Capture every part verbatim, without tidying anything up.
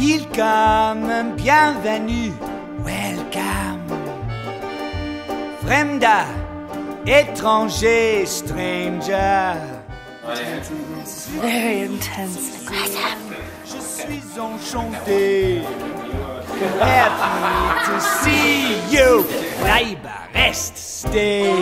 Willkommen, bienvenue, welcome. Fremder, étranger, stranger. It's very intense. Je suis enchanté. Happy to see you. Bleibe, rest, stay.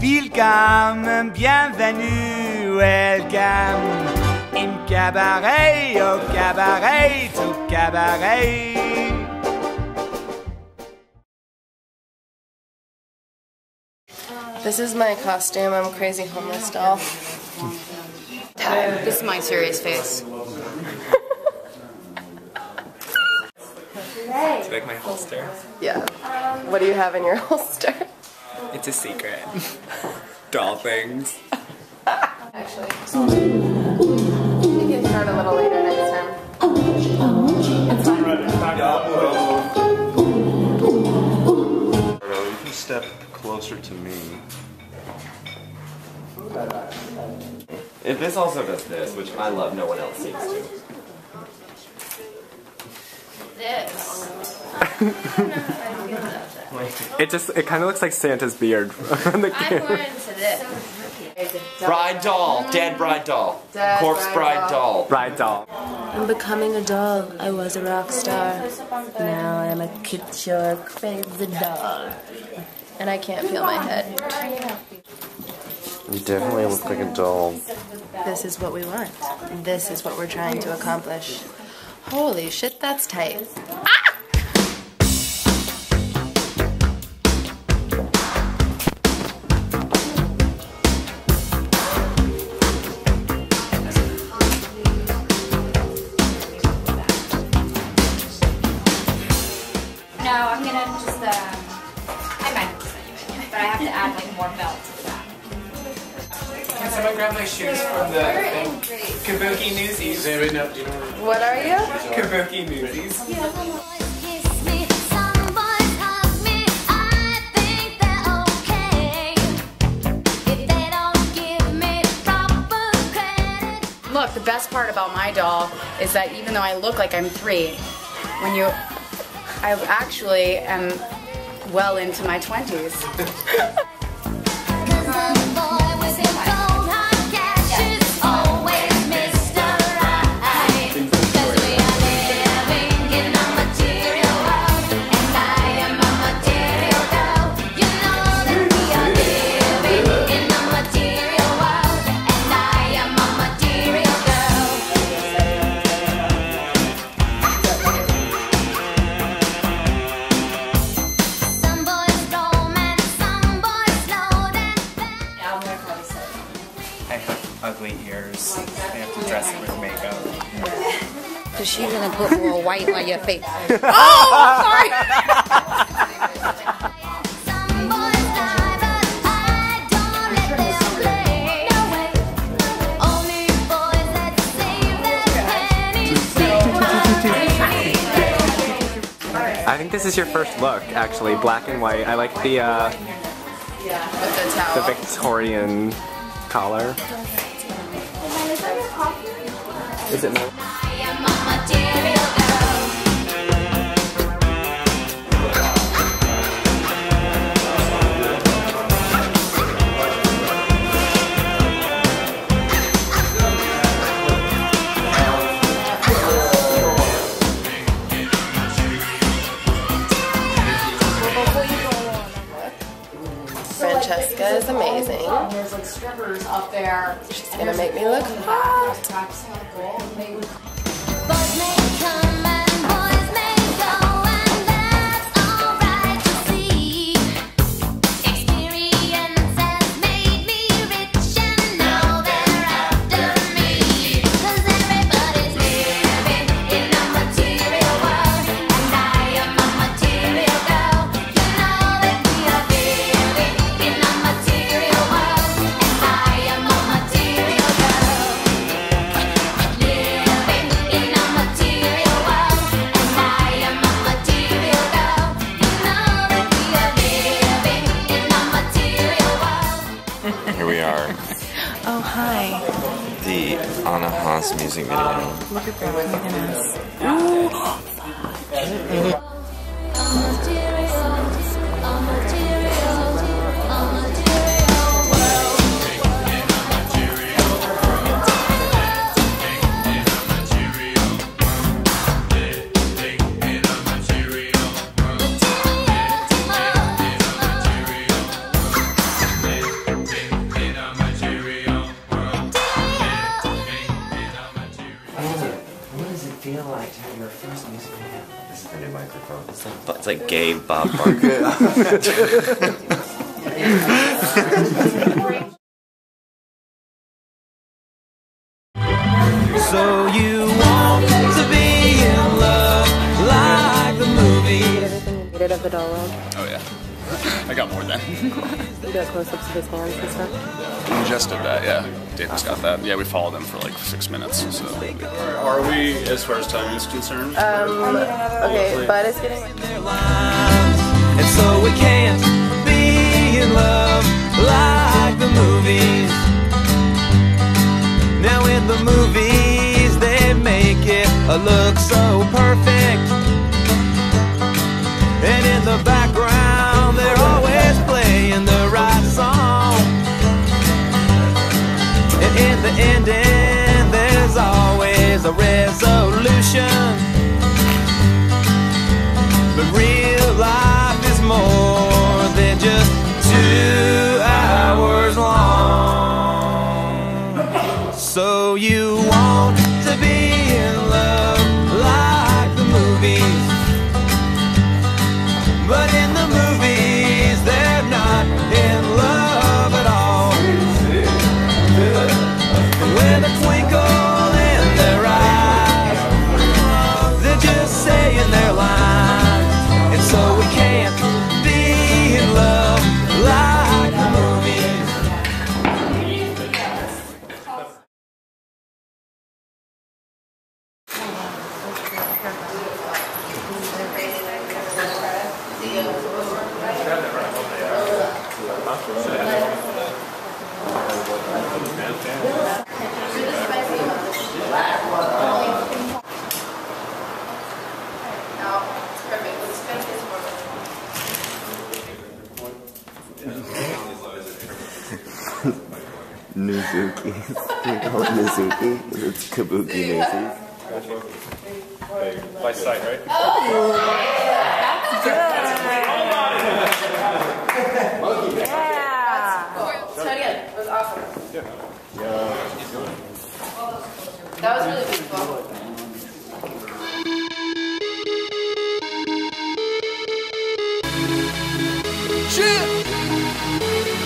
Willkommen, bienvenue, welcome. Im Cabaret, au Cabaret, au Cabaret. This is my costume. I'm a crazy homeless doll. This is my serious face. It's like my holster. Yeah. What do you have in your holster? It's a secret. Doll things. Actually. Start a little later next time. You can step closer to me. If this also does this, which I love, no one else seems to. This. It just, it kind of looks like Santa's beard from the camera. I'm more into this. Bride doll, dead bride doll, dead corpse bride, bride doll. doll, bride doll. I'm becoming a doll. I was a rock star. Now I'm a couture crazy doll, and I can't feel my head. You definitely look like a doll. This is what we want. This is what we're trying to accomplish. Holy shit, that's tight. Ah! From the Kabuki Newsies. What are you? Kabuki Newsies. Yeah. Look, the best part about my doll is that even though I look like I'm three, when you, I actually am well into my twenties. Ears. I have to dress it with makeup. Because she's gonna put more white on your face. Oh, sorry. I think this is your first look, actually, black and white. I like the uh, yeah, the Victorian collar. Is it not? Francesca is amazing. There's like strippers up there. She's gonna make me look hot. Baby. this music video. Look at that, look at this. It's like gay Bob Barker. So you want to be in love like the movie. Everything you needed of the dialogue. Oh yeah, I got more than that. You got close-ups of his hands and stuff. We ingested that, yeah. David's got that. Yeah, we followed them for like six minutes. So are we, as far as timing is concerned? Um, okay, but it's getting. And so we can't be in love like the movies. Now in the movies they make it look so perfect, and in the background they're always playing the right song, and in the ending there's always a resolution. But real life is more than just two hours long. So you want to be in love like the movies, but in the movies they're not in love at all. With a twinkle in their eyes, they're just saying their lines. So we can't be in love like the movies. Nuzuki. They're called Nuzuki. It's Kabuki Newsies. By sight, right? Oh, that's good. Yeah. So again, it was awesome. Yeah. Yeah. That was really beautiful.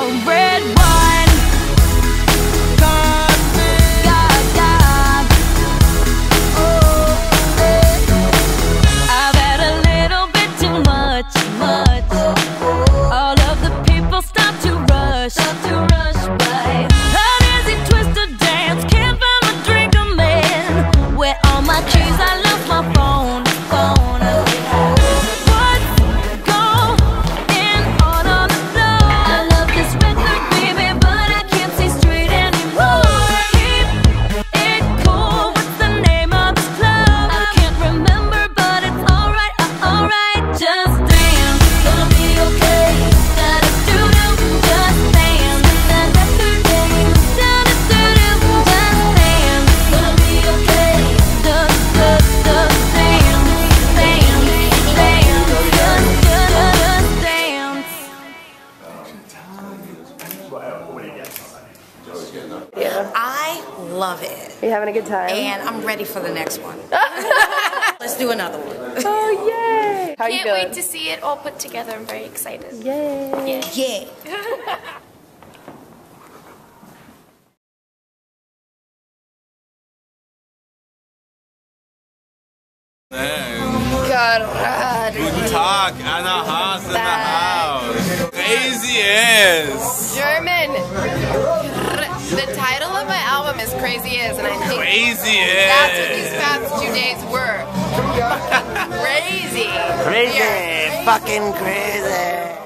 A red wine. Love it. Are you having a good time? And I'm ready for the next one. Let's do another one. Oh, yay! How are you doing? Can't wait to see it all put together. I'm very excited. Yay! Yeah. Yeah. God. Guten Tag, Anna Haas in the house. Crazy Is. German. The title of my album is Crazy Is, and I think Crazy Is. That's what these past two days were. Crazy. Crazy. Crazy. Fucking crazy.